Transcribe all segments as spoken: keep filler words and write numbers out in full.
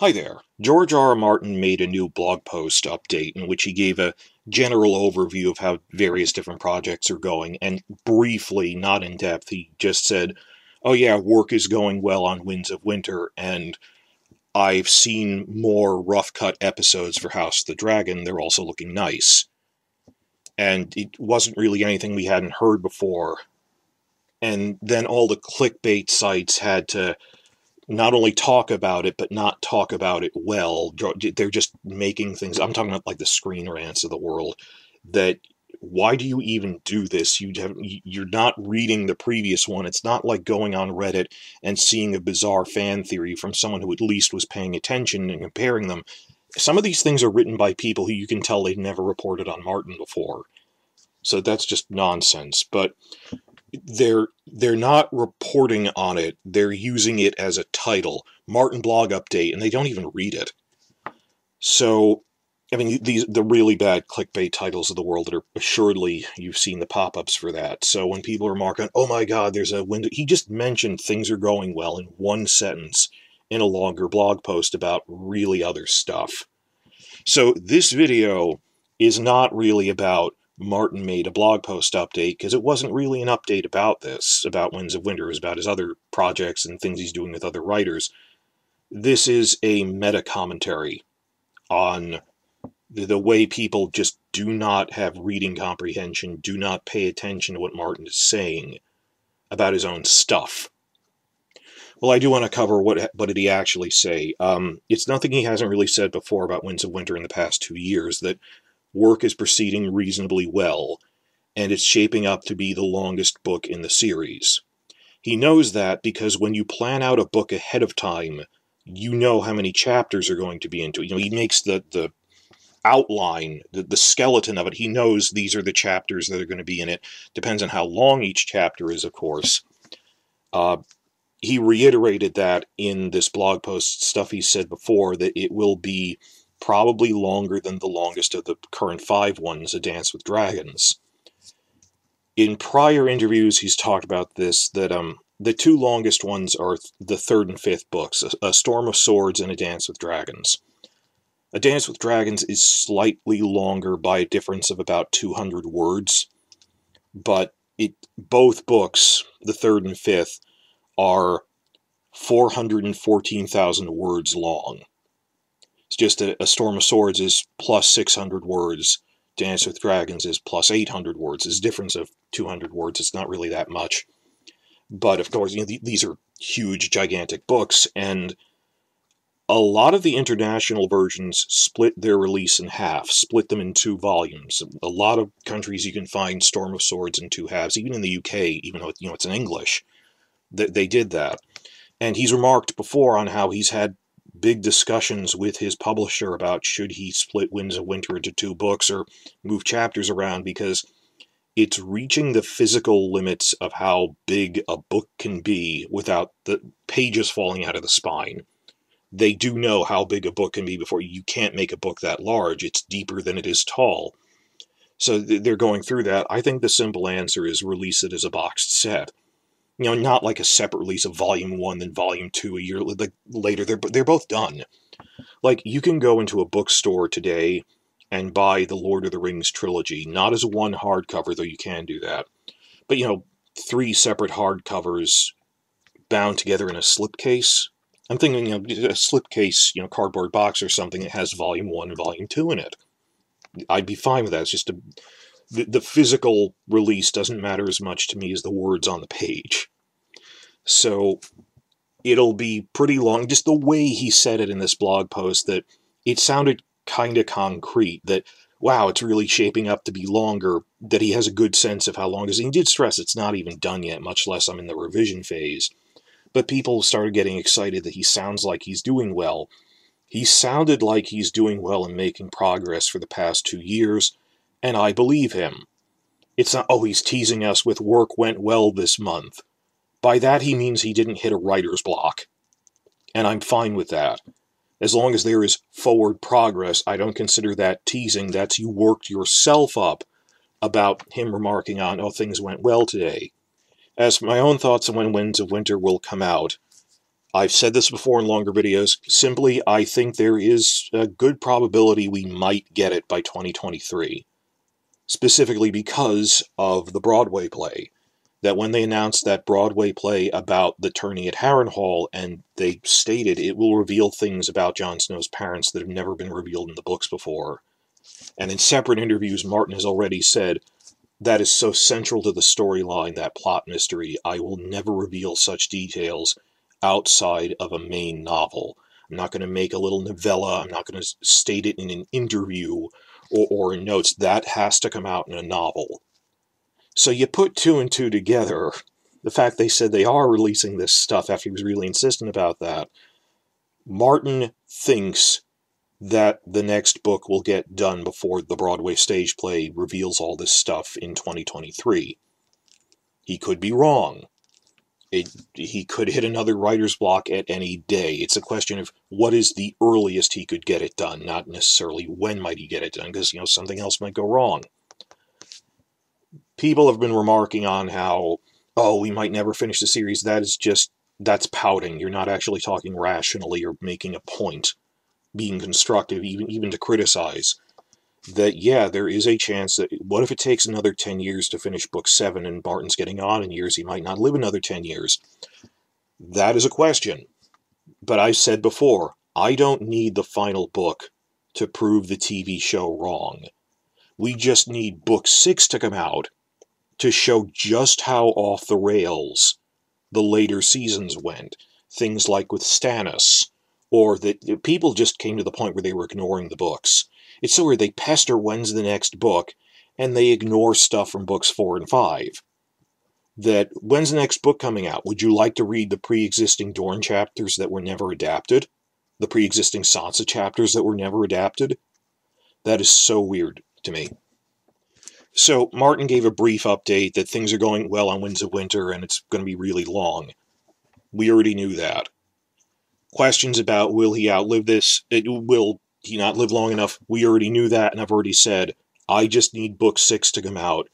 Hi there. George R. R. Martin made a new blog post update in which he gave a general overview of how various different projects are going, and briefly, not in depth, he just said, oh yeah, work is going well on Winds of Winter, and I've seen more rough-cut episodes for House of the Dragon. They're also looking nice. And it wasn't really anything we hadn't heard before. And then all the clickbait sites had to not only talk about it, but not talk about it well. They're just making things, I'm talking about like the Screen Rants of the world, that why do you even do this? You have, you're not reading the previous one. It's not like going on Reddit and seeing a bizarre fan theory from someone who at least was paying attention and comparing them. Some of these things are written by people who you can tell they've never reported on Martin before. So that's just nonsense. But They're they're not reporting on it. They're using it as a title, Martin blog update, and they don't even read it. So, I mean, these the really bad clickbait titles of the world that are assuredly you've seen the pop-ups for that. So when people remark on, oh my God, there's a window. He just mentioned things are going well in one sentence in a longer blog post about really other stuff. So this video is not really about Martin made a blog post update, because it wasn't really an update about this, about Winds of Winter. It was about his other projects and things he's doing with other writers. This is a meta-commentary on the, the way people just do not have reading comprehension, do not pay attention to what Martin is saying about his own stuff. Well, I do want to cover what what did he actually say. Um, it's nothing he hasn't really said before about Winds of Winter in the past two years, that work is proceeding reasonably well, and it's shaping up to be the longest book in the series. He knows that because when you plan out a book ahead of time, you know how many chapters are going to be into it. You know, he makes the, the outline, the, the skeleton of it. He knows these are the chapters that are going to be in it. Depends on how long each chapter is, of course. Uh, he reiterated that in this blog post stuff he said before, that it will be probably longer than the longest of the current five ones, A Dance with Dragons. In prior interviews, he's talked about this, that um, the two longest ones are the third and fifth books, A, A Storm of Swords and A Dance with Dragons. A Dance with Dragons is slightly longer by a difference of about two hundred words, but it both books, the third and fifth, are four hundred fourteen thousand words long. It's just a, a Storm of Swords is plus six hundred words. Dance with Dragons is plus eight hundred words. It's a difference of two hundred words. It's not really that much. But, of course, you know, th these are huge, gigantic books, and a lot of the international versions split their release in half, split them in two volumes. A lot of countries you can find Storm of Swords in two halves, even in the U K, even though it, you know, it's in English. They, they did that. And he's remarked before on how he's had big discussions with his publisher about should he split Winds of Winter into two books or move chapters around, because it's reaching the physical limits of how big a book can be without the pages falling out of the spine. They do know how big a book can be before you can't make a book that large. It's deeper than it is tall. So they're going through that. I think the simple answer is release it as a boxed set. You know, not like a separate release of Volume One, then Volume Two a year like later. They're they're both done. Like, you can go into a bookstore today and buy the Lord of the Rings trilogy, not as one hardcover, though you can do that. But you know, three separate hardcovers bound together in a slipcase. I'm thinking, you know, a slipcase, you know, cardboard box or something that has Volume One and Volume Two in it. I'd be fine with that. It's just a The, the physical release doesn't matter as much to me as the words on the page. So it'll be pretty long. Just the way he said it in this blog post, that it sounded kind of concrete, that, wow, it's really shaping up to be longer, that he has a good sense of how long it is. And he did stress it's not even done yet, much less I'm in the revision phase. But people started getting excited that he sounds like he's doing well. He sounded like he's doing well and making progress for the past two years. And I believe him. It's not, oh, he's teasing us with work went well this month. By that he means he didn't hit a writer's block. And I'm fine with that. As long as there is forward progress, I don't consider that teasing. That's you worked yourself up about him remarking on, oh, things went well today. As for my own thoughts on when Winds of Winter will come out, I've said this before in longer videos. Simply, I think there is a good probability we might get it by twenty twenty-three. Specifically because of the Broadway play. That when they announced that Broadway play about the tourney at Harrenhal, and they stated it will reveal things about Jon Snow's parents that have never been revealed in the books before. And in separate interviews, Martin has already said, that is so central to the storyline, that plot mystery, I will never reveal such details outside of a main novel. I'm not going to make a little novella, I'm not going to state it in an interview or, or in notes. That has to come out in a novel. So you put two and two together, the fact they said they are releasing this stuff after he was really insistent about that, Martin thinks that the next book will get done before the Broadway stage play reveals all this stuff in twenty twenty-three. He could be wrong. It, he could hit another writer's block at any day. It's a question of what is the earliest he could get it done, not necessarily when might he get it done, because, you know, something else might go wrong. People have been remarking on how, oh, we might never finish the series. That is just, that's pouting. You're not actually talking rationally or making a point, being constructive, even, even to criticize. That, yeah, there is a chance that, what if it takes another ten years to finish book seven and Martin's getting on in years, he might not live another ten years. That is a question. But I said before, I don't need the final book to prove the T V show wrong. We just need book six to come out to show just how off the rails the later seasons went. Things like with Stannis, or that people just came to the point where they were ignoring the books. It's so weird, they pester when's the next book, and they ignore stuff from books four and five. That, when's the next book coming out? Would you like to read the pre-existing Dorne chapters that were never adapted? The pre-existing Sansa chapters that were never adapted? That is so weird to me. So, Martin gave a brief update that things are going well on Winds of Winter and it's going to be really long. We already knew that. Questions about will he outlive this? It, will he not live long enough? We already knew that, and I've already said, I just need book six to come out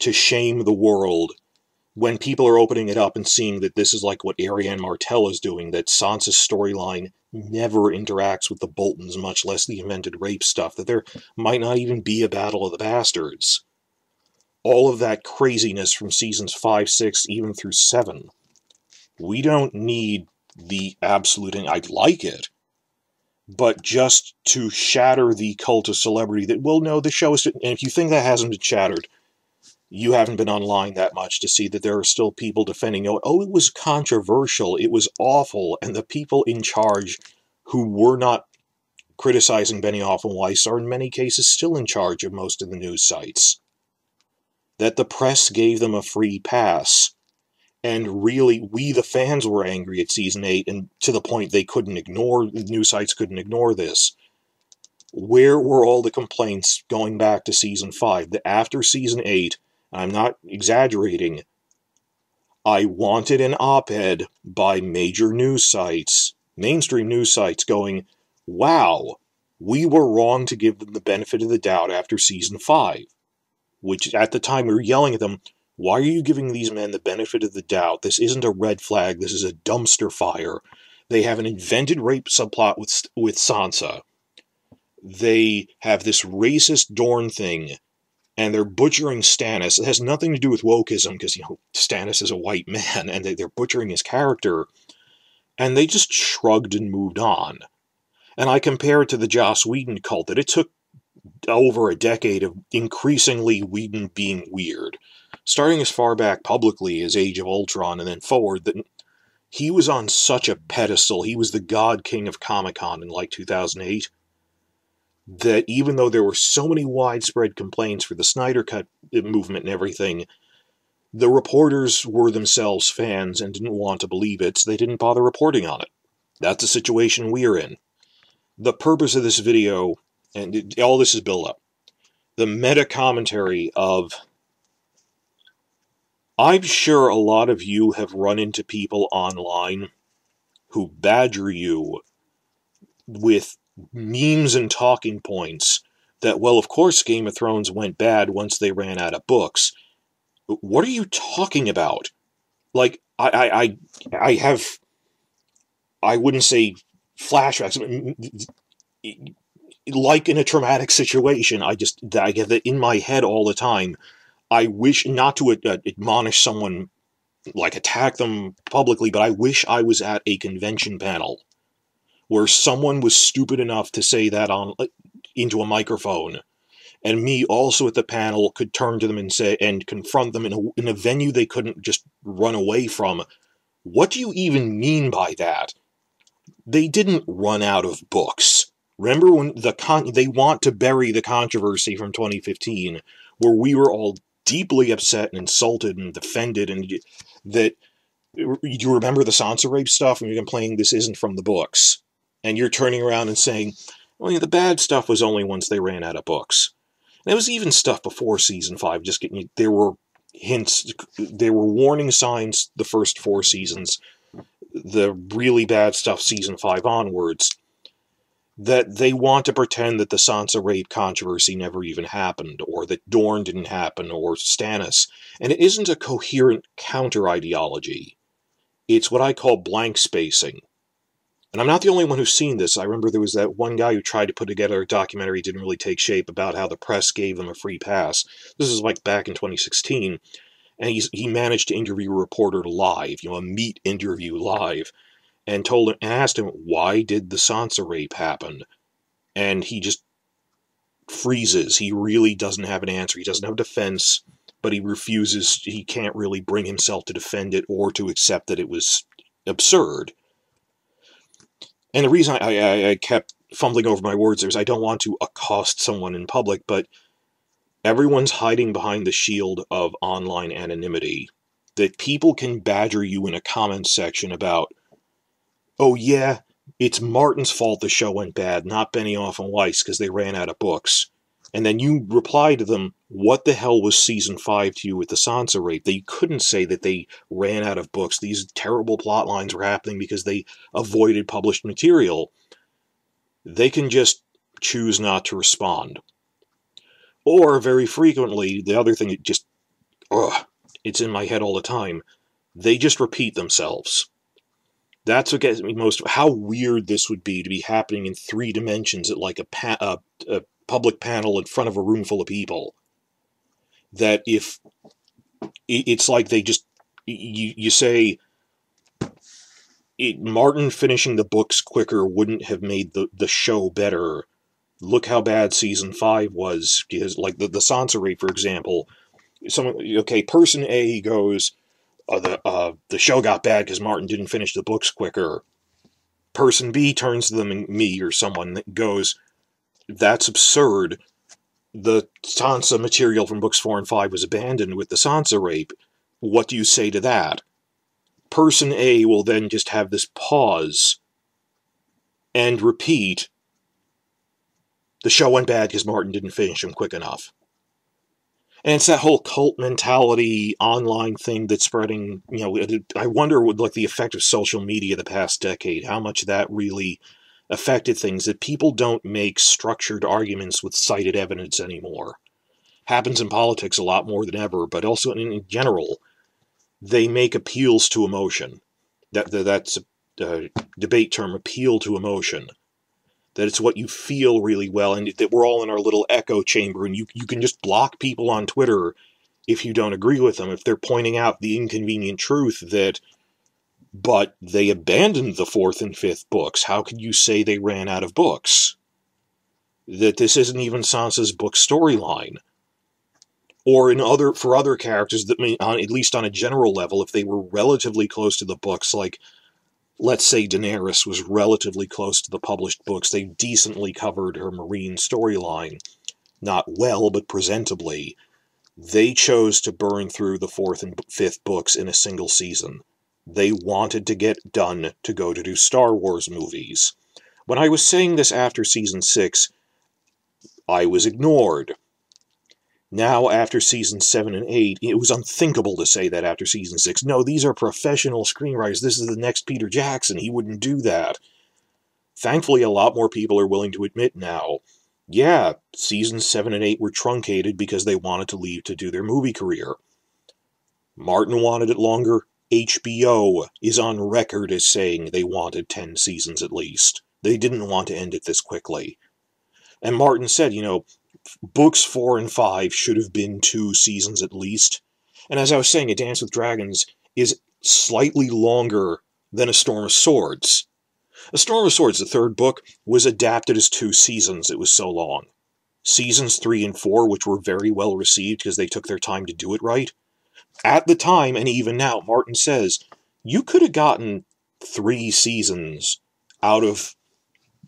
to shame the world when people are opening it up and seeing that this is like what Arianne Martell is doing, that Sansa's storyline never interacts with the Boltons, much less the invented rape stuff, that there might not even be a Battle of the Bastards. All of that craziness from seasons five, six, even through seven. We don't need the absolute, and I'd like it, but just to shatter the cult of celebrity that, well, no, the show is, and if you think that hasn't been shattered, you haven't been online that much to see that there are still people defending, oh, it was controversial, it was awful, and the people in charge who were not criticizing Benioff and Weiss are in many cases still in charge of most of the news sites. That the press gave them a free pass, and really, we the fans were angry at season eight, and to the point they couldn't ignore, news sites couldn't ignore this. Where were all the complaints going back to season five? That after season eight, I'm not exaggerating, I wanted an op-ed by major news sites, mainstream news sites, going, wow, we were wrong to give them the benefit of the doubt after season five. Which, at the time, we were yelling at them, why are you giving these men the benefit of the doubt? This isn't a red flag, this is a dumpster fire. They have an invented rape subplot with, with Sansa. They have this racist Dorne thing, and they're butchering Stannis. It has nothing to do with wokeism, because, you know, Stannis is a white man, and they're butchering his character. And they just shrugged and moved on. And I compare it to the Joss Whedon cult, that it took over a decade of increasingly Whedon being weird. Starting as far back publicly as Age of Ultron, and then forward, that he was on such a pedestal. He was the God King of Comic-Con in, like, two thousand eight. That even though there were so many widespread complaints for the Snyder Cut movement and everything, the reporters were themselves fans and didn't want to believe it, so they didn't bother reporting on it. That's the situation we're in. The purpose of this video, and it, all this is built up, the meta-commentary of, I'm sure a lot of you have run into people online who badger you with memes and talking points that, well, of course Game of Thrones went bad once they ran out of books. What are you talking about? Like, I I, I, I have I wouldn't say flashbacks, like in a traumatic situation, I just, I get that in my head all the time. I wish not to ad admonish someone, like attack them publicly, but I wish I was at a convention panel where someone was stupid enough to say that on into a microphone, and me also at the panel could turn to them and say, and confront them in a, in a venue they couldn't just run away from. What do you even mean by that? They didn't run out of books. Remember when the con they want to bury the controversy from twenty fifteen, where we were all deeply upset and insulted and defended, and that you remember the Sansa rape stuff, and you're complaining this isn't from the books, and you're turning around and saying, well, you know, the bad stuff was only once they ran out of books. And it was even stuff before season five. Just getting there were hints, there were warning signs the first four seasons. The really bad stuff, season five onwards, that they want to pretend that the Sansa rape controversy never even happened, or that Dorne didn't happen, or Stannis. And it isn't a coherent counter-ideology. It's what I call blank spacing. And I'm not the only one who's seen this. I remember there was that one guy who tried to put together a documentary, didn't really take shape, about how the press gave him a free pass. This is like back in twenty sixteen. And he's, he managed to interview a reporter live, you know, a meat interview live. And told him, and asked him, why did the Sansa rape happen? And he just freezes. He really doesn't have an answer. He doesn't have a defense, but he refuses. He can't really bring himself to defend it or to accept that it was absurd. And the reason I, I, I kept fumbling over my words is I don't want to accost someone in public, but everyone's hiding behind the shield of online anonymity, that people can badger you in a comment section about, oh yeah, it's Martin's fault the show went bad, not Benioff and Weiss, because they ran out of books. And then you reply to them, what the hell was season five to you with the Sansa rape? They couldn't say that they ran out of books. These terrible plot lines were happening because they avoided published material. They can just choose not to respond. Or, very frequently, the other thing that just, ugh, it's in my head all the time, they just repeat themselves. That's what gets me most, how weird this would be to be happening in three dimensions at like a, pa a, a public panel in front of a room full of people. That if, it's like they just, you, you say, it, Martin finishing the books quicker wouldn't have made the, the show better. Look how bad season five was. Like the, the Sansa rape, for example. Someone, okay, person A goes, Uh, the, uh, the show got bad because Martin didn't finish the books quicker. Person B turns to them and me or someone that goes, that's absurd. The Sansa material from books four and five was abandoned with the Sansa rape. What do you say to that? Person A will then just have this pause and repeat, the show went bad because Martin didn't finish them quick enough. And it's that whole cult mentality online thing that's spreading, you know, I wonder what, like, the effect of social media the past decade, how much that really affected things, that people don't make structured arguments with cited evidence anymore. Happens in politics a lot more than ever, but also in, in general, they make appeals to emotion. That, that That's a uh, debate term, appeal to emotion. That it's what you feel really well, and that we're all in our little echo chamber, and you, you can just block people on Twitter if you don't agree with them, if they're pointing out the inconvenient truth that, but they abandoned the fourth and fifth books. How could you say they ran out of books? That this isn't even Sansa's book storyline. Or in other for other characters, that may, on, at least on a general level, if they were relatively close to the books, like, let's say Daenerys was relatively close to the published books. They decently covered her Meereen storyline. Not well, but presentably. They chose to burn through the fourth and fifth books in a single season. They wanted to get done to go to do Star Wars movies. When I was saying this after season six, I was ignored. Now, after season seven and eight, it was unthinkable to say that after season six. No, these are professional screenwriters. This is the next Peter Jackson. He wouldn't do that. Thankfully, a lot more people are willing to admit now, yeah, season seven and eight were truncated because they wanted to leave to do their movie career. Martin wanted it longer. H B O is on record as saying they wanted ten seasons at least. They didn't want to end it this quickly. And Martin said, you know, books four and five should have been two seasons at least. And as I was saying, A Dance with Dragons is slightly longer than A Storm of Swords. A Storm of Swords, the third book, was adapted as two seasons. It was so long. Seasons three and four, which were very well received because they took their time to do it right. At the time, and even now, Martin says, you could have gotten three seasons out of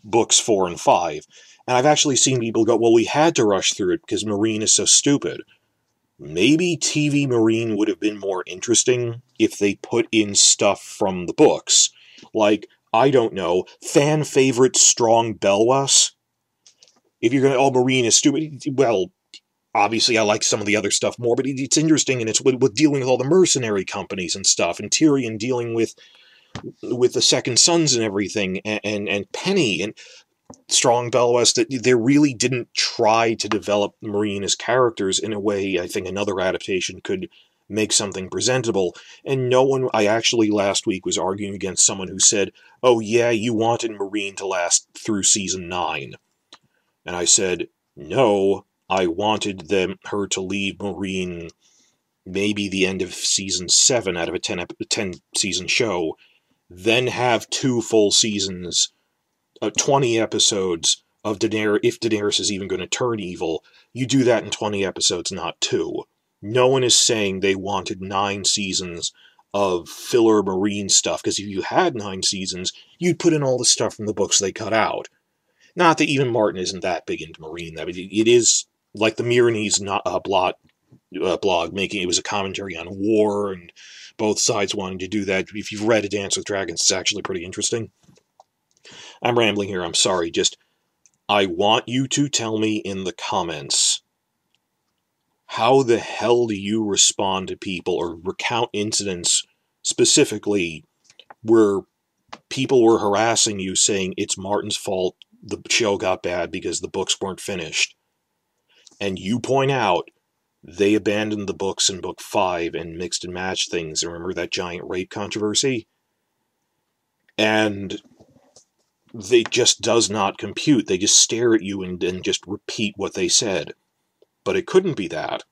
books four and five. And I've actually seen people go, well, we had to rush through it because Meereen is so stupid. Maybe T V Meereen would have been more interesting if they put in stuff from the books. Like, I don't know, fan favorite Strong Belwas. If you're going to, oh, Meereen is stupid, well, obviously I like some of the other stuff more, but it's interesting, and it's with, with dealing with all the mercenary companies and stuff, and Tyrion dealing with with the Second Sons and everything, and, and, and Penny, and Strong Belwas, that they really didn't try to develop Meereen as characters in a way I think another adaptation could make something presentable. And no one, I actually last week was arguing against someone who said, oh yeah, you wanted Meereen to last through season nine. And I said, no, I wanted them her to leave Meereen maybe the end of season seven out of a ten, ten season show, then have two full seasons, uh, twenty episodes of Daenerys, if Daenerys is even going to turn evil. You do that in twenty episodes, not two. No one is saying they wanted nine seasons of filler Meereen stuff, because if you had nine seasons, you'd put in all the stuff from the books they cut out. Not that even Martin isn't that big into Meereen. I mean, it is like the Meereenese not uh, blog, uh, blog making it was a commentary on war and both sides wanting to do that. If you've read A Dance with Dragons, it's actually pretty interesting. I'm rambling here. I'm sorry. Just I want you to tell me in the comments, how the hell do you respond to people or recount incidents specifically where people were harassing you saying it's Martin's fault, the show got bad because the books weren't finished? And you point out they abandoned the books in book five and mixed and matched things. And remember that giant rape controversy? And they just does not compute. They just stare at you and, and just repeat what they said. But it couldn't be that.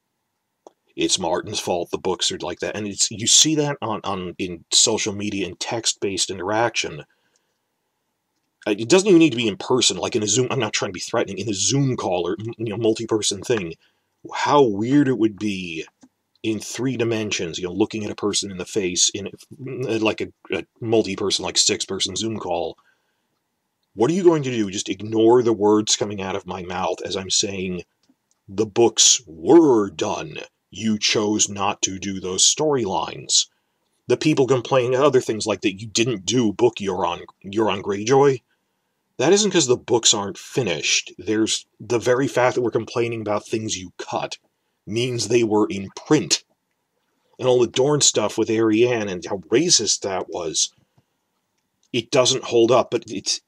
It's Martin's fault the books are like that. And it's you see that on, on in social media and text-based interaction. It doesn't even need to be in person, like in a Zoom, I'm not trying to be threatening, in a Zoom call or, you know, multi-person thing. How weird it would be in three dimensions, you know, looking at a person in the face in like a, a multi-person, like six-person Zoom call. What are you going to do? Just ignore the words coming out of my mouth as I'm saying, the books were done. You chose not to do those storylines. The people complaining at other things like that you didn't do book you're on, you're on Greyjoy. That isn't because the books aren't finished. There's the very fact that we're complaining about things you cut means they were in print. And all the Dorne stuff with Arianne and how racist that was, it doesn't hold up. But it's,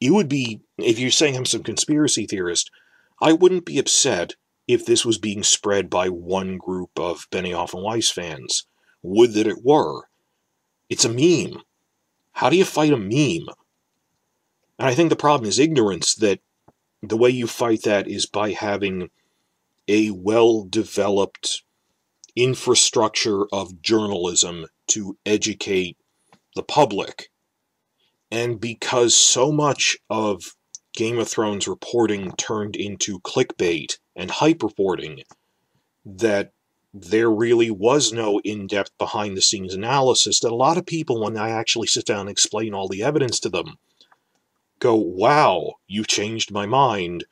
it would be, if you're saying I'm some conspiracy theorist, I wouldn't be upset if this was being spread by one group of Benioff and Weiss fans. Would that it were. It's a meme. How do you fight a meme? And I think the problem is ignorance, that the way you fight that is by having a well-developed infrastructure of journalism to educate the public. And because so much of Game of Thrones reporting turned into clickbait and hype reporting, that there really was no in-depth behind-the-scenes analysis, that a lot of people, when I actually sit down and explain all the evidence to them, go, wow, you changed my mind.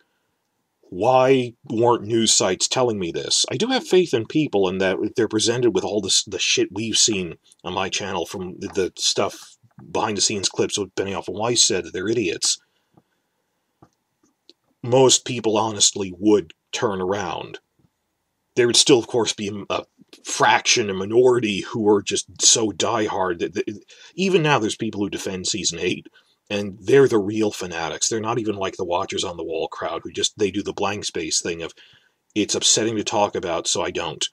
Why weren't news sites telling me this? I do have faith in people, and that they're presented with all this, the shit we've seen on my channel from the, the stuff behind-the-scenes clips with Benioff and Weiss said that they're idiots. Most people honestly would turn around. There would still, of course, be a fraction, a minority, who are just so diehard that, that even now there's people who defend season eight, and they're the real fanatics. They're not even like the Watchers on the Wall crowd who just, they do the blank space thing of, it's upsetting to talk about, so I don't.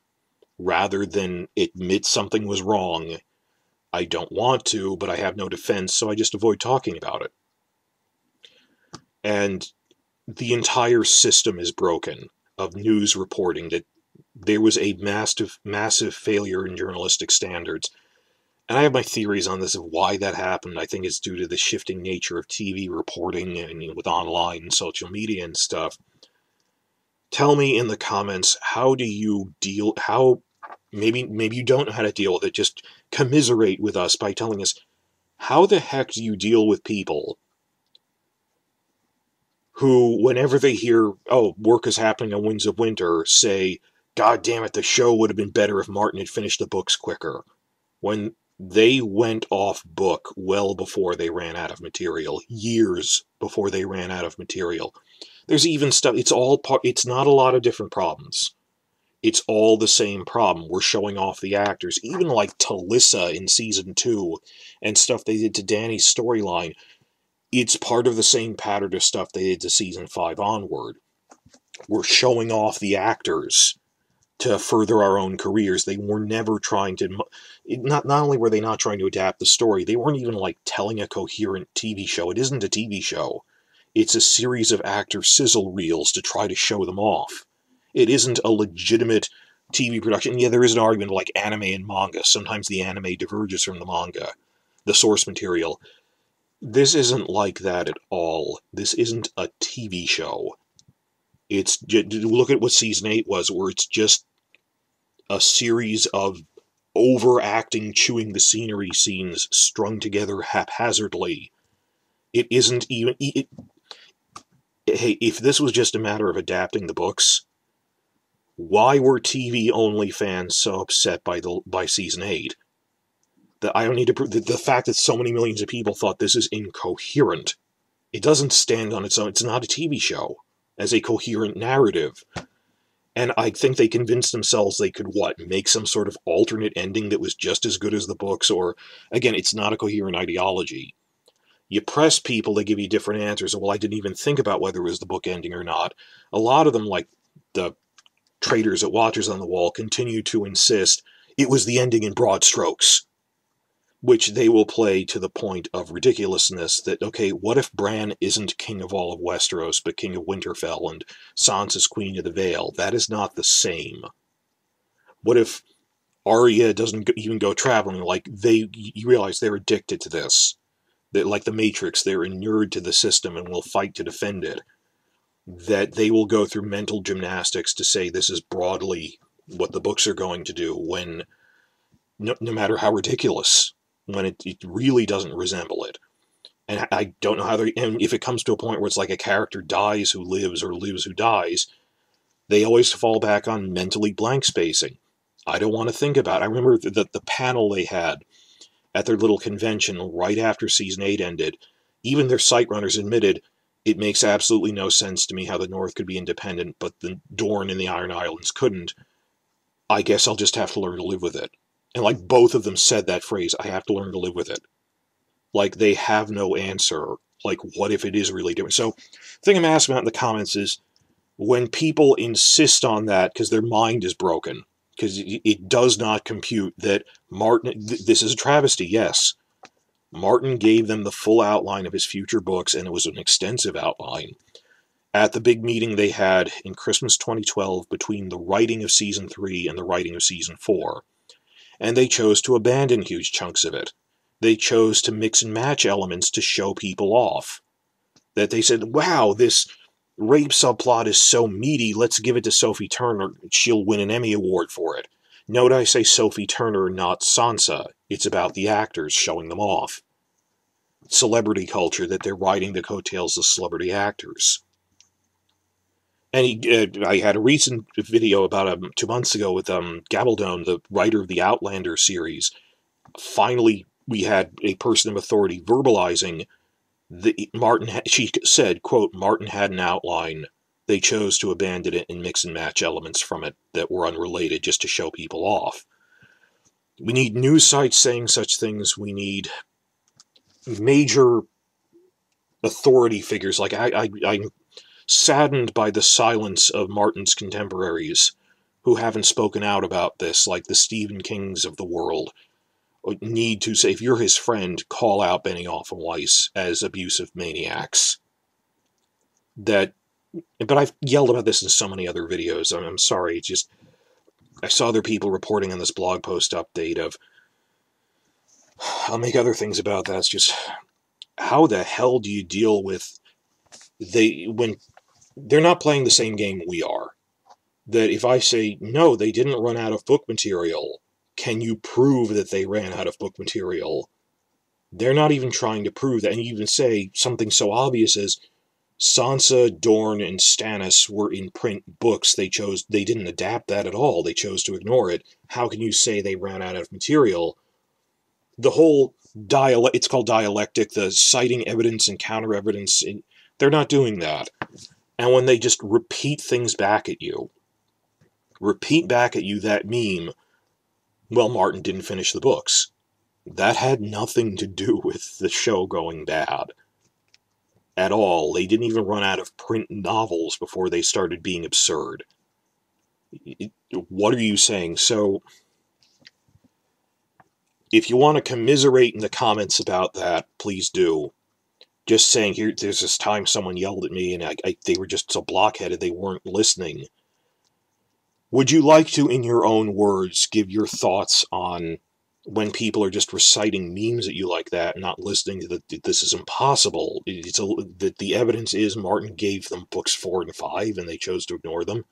Rather than admit something was wrong I don't want to, but I have no defense, so I just avoid talking about it. And the entire system is broken of news reporting, that there was a massive, massive failure in journalistic standards. And I have my theories on this of why that happened. I think it's due to the shifting nature of T V reporting and, you know, with online and social media and stuff. Tell me in the comments, how do you deal, how, maybe, maybe you don't know how to deal with it. Just commiserate with us by telling us, how the heck do you deal with people who, whenever they hear, oh, work is happening on Winds of Winter, say, God damn it, the show would have been better if Martin had finished the books quicker. When they went off book well before they ran out of material, years before they ran out of material. There's even stuff, it's all part, it's not a lot of different problems. It's all the same problem. We're showing off the actors, even like Talissa in season two and stuff they did to Dany's storyline. It's part of the same pattern of stuff they did to season five onward. We're showing off the actors to further our own careers. They were never trying to, not, not only were they not trying to adapt the story, they weren't even like telling a coherent T V show. It isn't a T V show. It's a series of actor sizzle reels to try to show them off. It isn't a legitimate T V production. Yeah, there is an argument like anime and manga. Sometimes the anime diverges from the manga, the source material. This isn't like that at all. This isn't a T V show. It's just, look at what season eight was, where it's just a series of overacting, chewing the scenery scenes strung together haphazardly. It isn't even... It, it, hey, if this was just a matter of adapting the books, why were T V-only fans so upset by the by season eight? The, I don't need to prove the, the fact that so many millions of people thought this is incoherent. It doesn't stand on its own. It's not a T V show as a coherent narrative. And I think they convinced themselves they could, what, make some sort of alternate ending that was just as good as the books, or, again, it's not a coherent ideology. You press people, they give you different answers, and, well, I didn't even think about whether it was the book ending or not. A lot of them, like the traders at Watchers on the Wall, continue to insist, it was the ending in broad strokes, which they will play to the point of ridiculousness that, okay, what if Bran isn't king of all of Westeros, but king of Winterfell, and Sansa's queen of the Vale? That is not the same. What if Arya doesn't even go traveling? Like, they, you realize they're addicted to this. That, like the Matrix, they're inured to the system and will fight to defend it. That they will go through mental gymnastics to say this is broadly what the books are going to do, when, no, no matter how ridiculous, when it, it really doesn't resemble it. And I don't know how they, and if it comes to a point where it's like a character dies who lives or lives who dies, they always fall back on mentally blank spacing. I don't want to think about it. I remember the, the panel they had at their little convention right after season eight ended. Even their site runners admitted, it makes absolutely no sense to me how the North could be independent, but the Dorne and the Iron Islands couldn't. I guess I'll just have to learn to live with it. And like both of them said that phrase, I have to learn to live with it. Like they have no answer. Like what if it is really different? So the thing I'm asking about in the comments is when people insist on that because their mind is broken, because it does not compute that Martin, th this is a travesty, yes. Martin gave them the full outline of his future books, and it was an extensive outline. At the big meeting they had in Christmas twenty twelve between the writing of season three and the writing of season four. And they chose to abandon huge chunks of it. They chose to mix and match elements to show people off. That they said, wow, this rape subplot is so meaty, let's give it to Sophie Turner, she'll win an Emmy Award for it. Note I say Sophie Turner, not Sansa. It's about the actors showing them off. Celebrity culture, that they're riding the coattails of celebrity actors. And he, uh, I had a recent video about um, two months ago with um, Gabaldone, the writer of the Outlander series. Finally, we had a person of authority verbalizing the Martin. She said, quote, Martin had an outline. They chose to abandon it and mix and match elements from it that were unrelated just to show people off. We need news sites saying such things. We need major authority figures. Like I, I, I'm saddened by the silence of Martin's contemporaries who haven't spoken out about this, like the Stephen Kings of the world, need to say, if you're his friend, call out Benioff and Weiss as abusive maniacs. That, but I've yelled about this in so many other videos. I'm, I'm sorry. It's just, I saw other people reporting on this blog post update of, I'll make other things about that. It's just, how the hell do you deal with they when they're not playing the same game we are? That if I say, no, they didn't run out of book material, can you prove that they ran out of book material? They're not even trying to prove that. And you even say something so obvious as Sansa, Dorne, and Stannis were in print books. They chose, they didn't adapt that at all. They chose to ignore it. How can you say they ran out of material? The whole dialect, it's called dialectic, the citing evidence and counter evidence, they're not doing that. And when they just repeat things back at you, repeat back at you that meme, well, Martin didn't finish the books. That had nothing to do with the show going bad at all. They didn't even run out of print novels before they started being absurd. What are you saying? So, if you want to commiserate in the comments about that, please do. Just saying, here, there's this time someone yelled at me, and I, I, they were just so blockheaded they weren't listening. Would you like to, in your own words, give your thoughts on when people are just reciting memes at you like that, and not listening to the, this is impossible. It's a, the, the evidence is Martin gave them books four and five, and they chose to ignore them.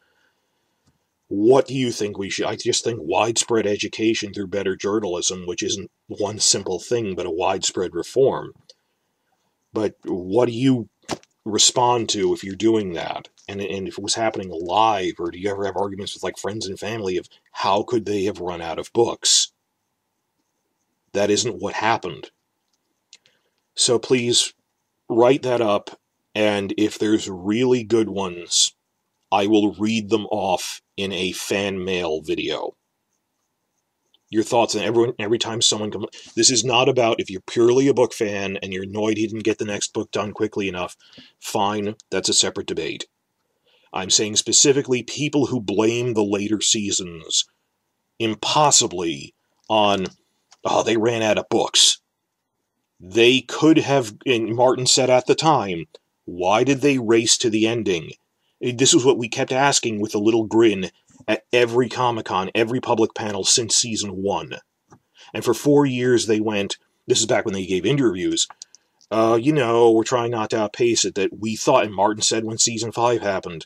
What do you think we should... I just think widespread education through better journalism, which isn't one simple thing, but a widespread reform. But what do you respond to if you're doing that? And, and if it was happening live, or do you ever have arguments with like friends and family of how could they have run out of books? That isn't what happened. So please write that up, and if there's really good ones, I will read them off in a fan mail video. Your thoughts on everyone, every time someone comes. This is not about if you're purely a book fan and you're annoyed he didn't get the next book done quickly enough. Fine, that's a separate debate. I'm saying specifically people who blame the later seasons impossibly on, oh, they ran out of books. They could have, and Martin said at the time, why did they race to the ending? This is what we kept asking with a little grin at every Comic-Con, every public panel since season one. And for four years they went, this is back when they gave interviews, uh, you know, we're trying not to outpace it, that we thought, and Martin said when season five happened,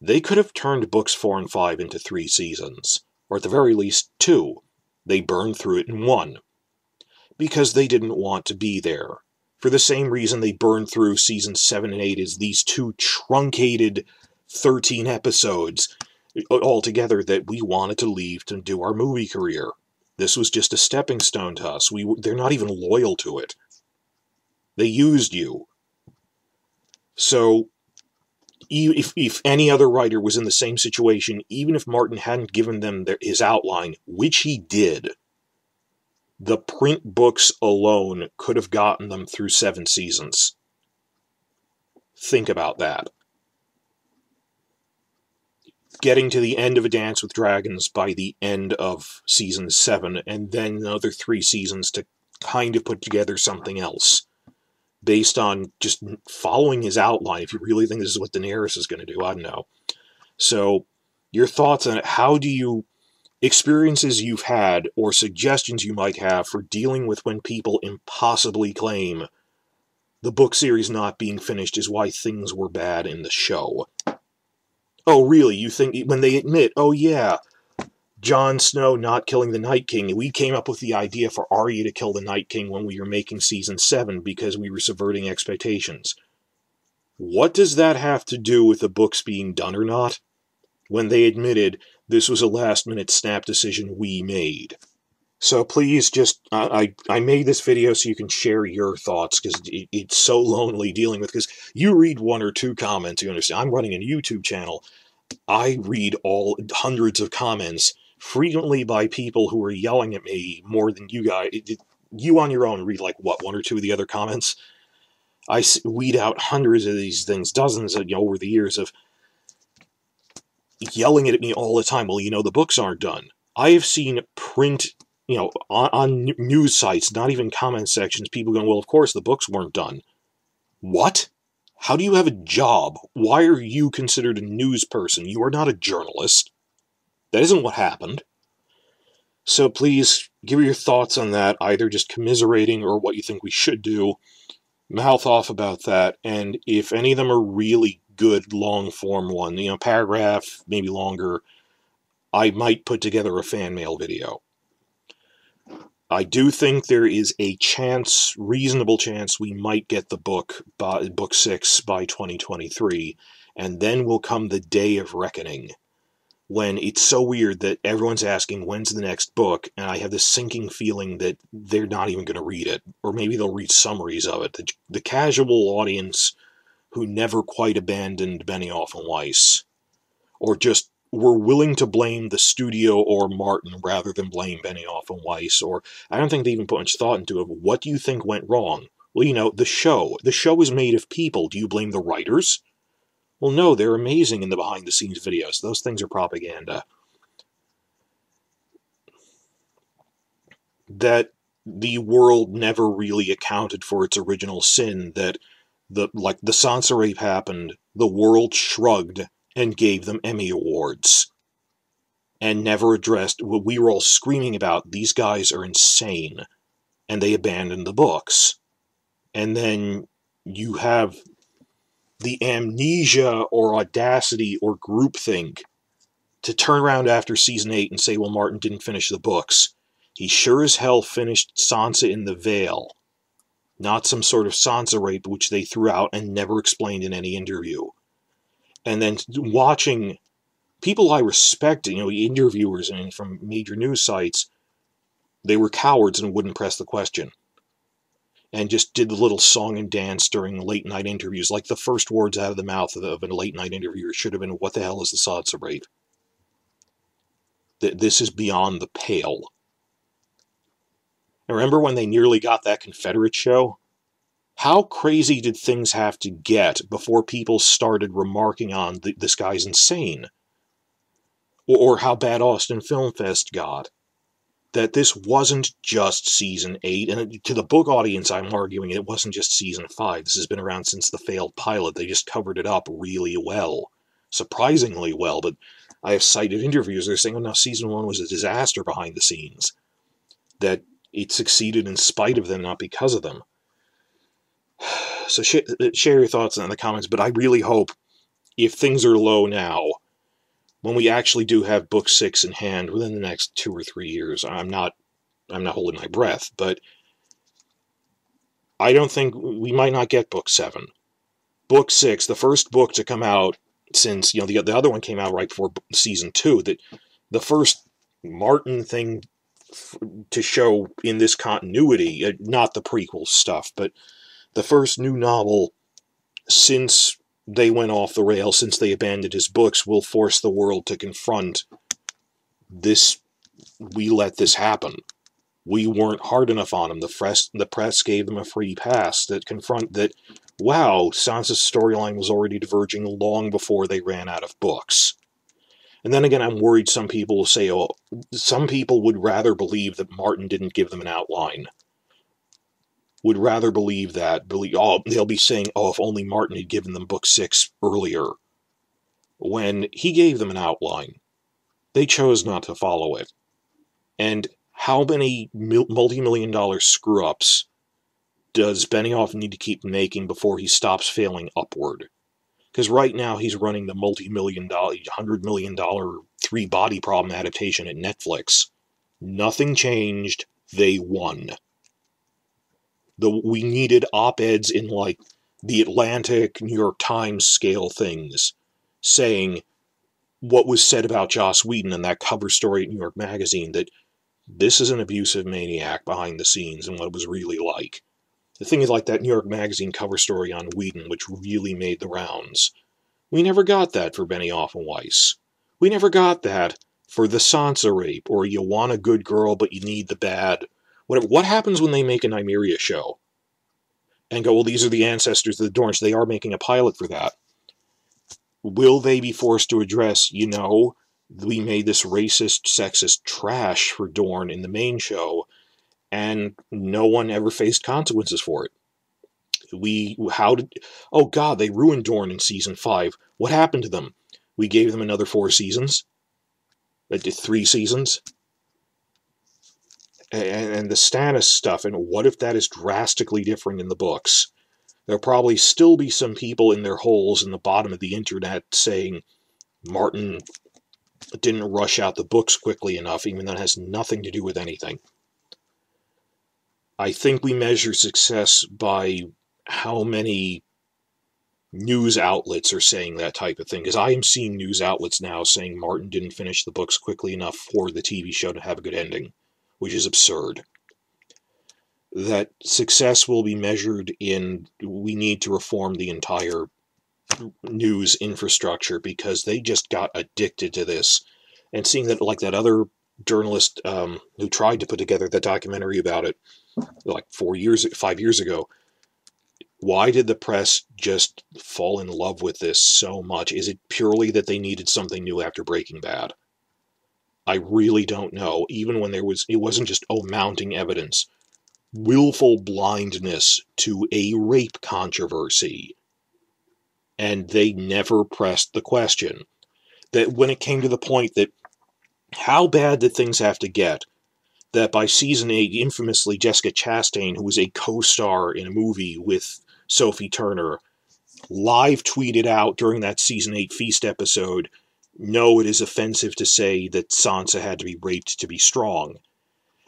they could have turned books four and five into three seasons, or at the very least two. They burned through it in one, because they didn't want to be there. For the same reason they burned through season seven and eight is these two truncated thirteen episodes altogether that we wanted to leave to do our movie career. This was just a stepping stone to us. We, they're not even loyal to it. They used you. So if, if any other writer was in the same situation, even if Martin hadn't given them their, his outline, which he did, the print books alone could have gotten them through seven seasons. Think about that. Getting to the end of A Dance with Dragons by the end of season seven, and then another three seasons to kind of put together something else, based on just following his outline, if you really think this is what Daenerys is going to do, I don't know. So, your thoughts on it, how do you... experiences you've had or suggestions you might have for dealing with when people impossibly claim the book series not being finished is why things were bad in the show. Oh, really? You think when they admit, oh yeah, Jon Snow not killing the Night King, we came up with the idea for Arya to kill the Night King when we were making season seven because we were subverting expectations. What does that have to do with the books being done or not? When they admitted this was a last-minute snap decision we made. So please just, I, I, I made this video so you can share your thoughts, because it, it's so lonely dealing with, because you read one or two comments, you understand. I'm running a YouTube channel. I read all hundreds of comments, frequently by people who are yelling at me more than you guys. It, it, you on your own read, like, what, one or two of the other comments? I weed out hundreds of these things, dozens of, you know, over the years of, yelling at me all the time, well, you know, the books aren't done. I have seen print you know, on, on news sites, not even comment sections, people going, well, of course, the books weren't done. What? How do you have a job? Why are you considered a news person? You are not a journalist. That isn't what happened. So please give your thoughts on that, either just commiserating or what you think we should do. Mouth off about that, and if any of them are really good long-form one, you know, paragraph, maybe longer, I might put together a fan mail video. I do think there is a chance, reasonable chance, we might get the book, by, book six by twenty twenty-three, and then will come the day of reckoning, when it's so weird that everyone's asking, when's the next book? And I have this sinking feeling that they're not even going to read it, or maybe they'll read summaries of it. The, the casual audience who never quite abandoned Benioff and Weiss, or just were willing to blame the studio or Martin rather than blame Benioff and Weiss, or I don't think they even put much thought into it. What do you think went wrong? Well, you know, the show. The show is made of people. Do you blame the writers? Well, no, they're amazing in the behind-the-scenes videos. Those things are propaganda. That the world never really accounted for its original sin, that the like the Sansa rape happened, the world shrugged and gave them Emmy Awards, and never addressed what we were all screaming about. These guys are insane, and they abandoned the books. And then you have the amnesia or audacity or groupthink to turn around after season eight and say, well, Martin didn't finish the books. He sure as hell finished Sansa in the Vale, not some sort of Sansa rape which they threw out and never explained in any interview. And then watching people I respect, you know, interviewers and from major news sites, they were cowards and wouldn't press the question, and just did the little song and dance during late-night interviews, like the first words out of the mouth of, the, of a late-night interviewer should have been, what the hell is the Sansa rape? Th this is beyond the pale. And remember when they nearly got that Confederate show? How crazy did things have to get before people started remarking on, the, this guy's insane? Or, or how bad Austin Film Fest got? That this wasn't just season eight, and to the book audience, I'm arguing it wasn't just season five. This has been around since the failed pilot. They just covered it up really well, surprisingly well, but I have cited interviews. They're saying, oh, no, season one was a disaster behind the scenes, that it succeeded in spite of them, not because of them. So sh share your thoughts in the comments, but I really hope, if things are low now, when we actually do have book six in hand within the next two or three years, I'm not, I'm not holding my breath, but I don't think, we might not get book seven. Book six, the first book to come out since, you know, the, the other one came out right before season two, that the first Martin thing f to show in this continuity, uh, not the prequel stuff, but the first new novel since they went off the rail, since they abandoned his books, will force the world to confront this. We let this happen. We weren't hard enough on him. The press, the press gave them a free pass that confront that, wow, Sansa's storyline was already diverging long before they ran out of books. And then again, I'm worried some people will say, oh, some people would rather believe that Martin didn't give them an outline. Would rather believe that, believe, oh, they'll be saying, oh, if only Martin had given them book six earlier, when he gave them an outline. They chose not to follow it. And how many multi-million dollar screw-ups does Benioff need to keep making before he stops failing upward? Because right now he's running the multi-million dollar, hundred million dollar three-body problem adaptation at Netflix. Nothing changed. They won. The, we needed op-eds in, like, the Atlantic, New York Times scale things, saying what was said about Joss Whedon and that cover story at New York Magazine, that this is an abusive maniac behind the scenes and what it was really like. The thing is, like that New York Magazine cover story on Whedon, which really made the rounds. We never got that for Benioff and Weiss. We never got that for the Sansa rape, or you want a good girl, but you need the bad. Whatever. What happens when they make a Nymeria show and go, well, these are the ancestors of the Dorne, so they are making a pilot for that. Will they be forced to address, you know, we made this racist, sexist trash for Dorne in the main show, and no one ever faced consequences for it. We, how did, oh God, they ruined Dorne in season five. What happened to them? We gave them another four seasons. That did three seasons. And, and the Stannis stuff, and what if that is drastically different in the books? There'll probably still be some people in their holes in the bottom of the internet saying Martin didn't rush out the books quickly enough, even though it has nothing to do with anything. I think we measure success by how many news outlets are saying that type of thing, because I am seeing news outlets now saying Martin didn't finish the books quickly enough for the T V show to have a good ending, which is absurd. That success will be measured in, we need to reform the entire news infrastructure because they just got addicted to this. And seeing that, like that other journalist um, who tried to put together the documentary about it, like four years, five years ago, why did the press just fall in love with this so much? Is it purely that they needed something new after Breaking Bad? I really don't know. Even when there was, it wasn't just, oh, mounting evidence. Willful blindness to a rape controversy. And they never pressed the question. That when it came to the point that how bad did things have to get that by season eight, infamously, Jessica Chastain, who was a co-star in a movie with Sophie Turner, live tweeted out during that season eight feast episode, no, it is offensive to say that Sansa had to be raped to be strong.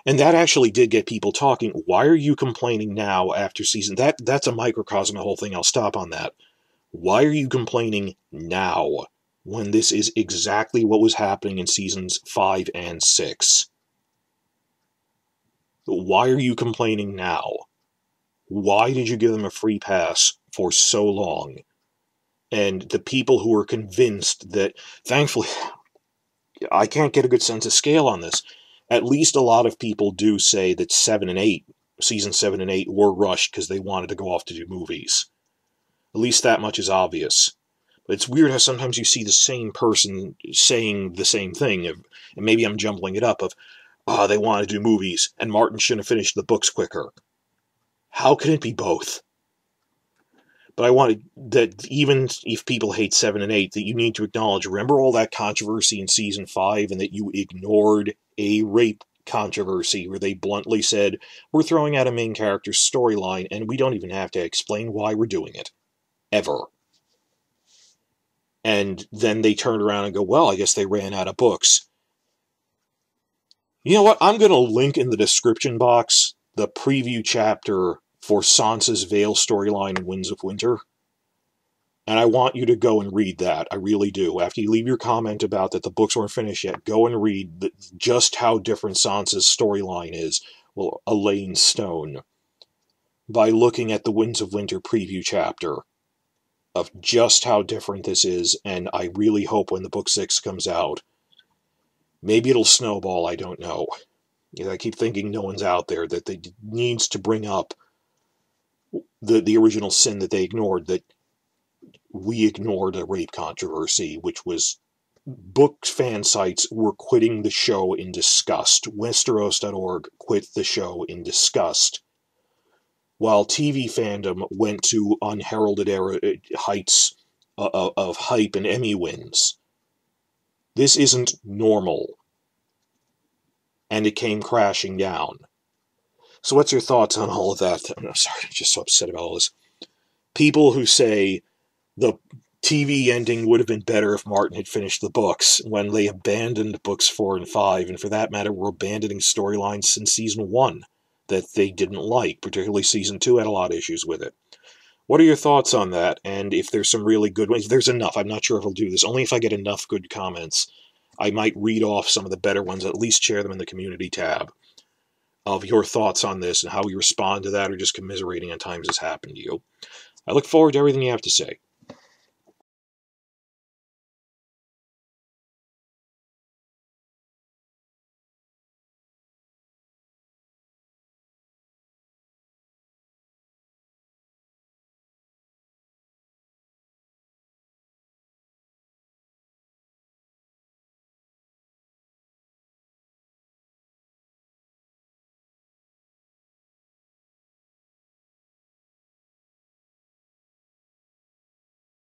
And that actually did get people talking. Why are you complaining now after season? That, that's a microcosm of the whole thing. I'll stop on that. Why are you complaining now when this is exactly what was happening in seasons five and six? Why are you complaining now? Why did you give them a free pass for so long? And the people who are convinced that, thankfully, I can't get a good sense of scale on this. At least a lot of people do say that seven and eight, season seven and eight, were rushed because they wanted to go off to do movies. At least that much is obvious. But it's weird how sometimes you see the same person saying the same thing, and maybe I'm jumbling it up, of, ah, oh, they want to do movies, and Martin shouldn't have finished the books quicker. How can it be both? But I wanted that, even if people hate seven and eight, that you need to acknowledge, remember all that controversy in season five, and that you ignored a rape controversy where they bluntly said, we're throwing out a main character's storyline, and we don't even have to explain why we're doing it. Ever. And then they turned around and go, well, I guess they ran out of books. You know what? I'm going to link in the description box the preview chapter for Sansa's Veil storyline in Winds of Winter. And I want you to go and read that. I really do. After you leave your comment about that the books weren't finished yet, go and read the, just how different Sansa's storyline is. Well, Elaine Stone. By looking at the Winds of Winter preview chapter of just how different this is, and I really hope when the book six comes out, maybe it'll snowball, I don't know. I keep thinking no one's out there that they needs to bring up the, the original sin that they ignored, that we ignored a rape controversy, which was book fan sites were quitting the show in disgust. Westeros dot org quit the show in disgust. While T V fandom went to unheralded era heights of, of hype and Emmy wins. This isn't normal. And it came crashing down. So what's your thoughts on all of that? I'm sorry, I'm just so upset about all this. People who say the T V ending would have been better if Martin had finished the books, when they abandoned books four and five, and for that matter were abandoning storylines since season one that they didn't like, particularly season two had a lot of issues with it. What are your thoughts on that? And if there's some really good ones, if there's enough, I'm not sure if I'll do this, only if I get enough good comments, I might read off some of the better ones, at least share them in the community tab, of your thoughts on this and how you respond to that, or just commiserating on times this happened to you. I look forward to everything you have to say.